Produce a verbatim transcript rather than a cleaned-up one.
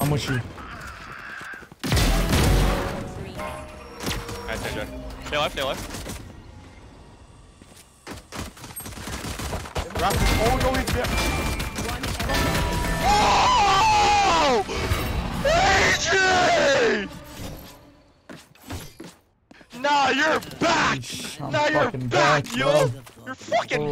I'm with you. Alright, stay left. Stay left, stay left. Rapid. Oh, no, he's there. Oh! A J! Nah, you're back! I'm nah, you're back, back yo! Bro. You're fucking.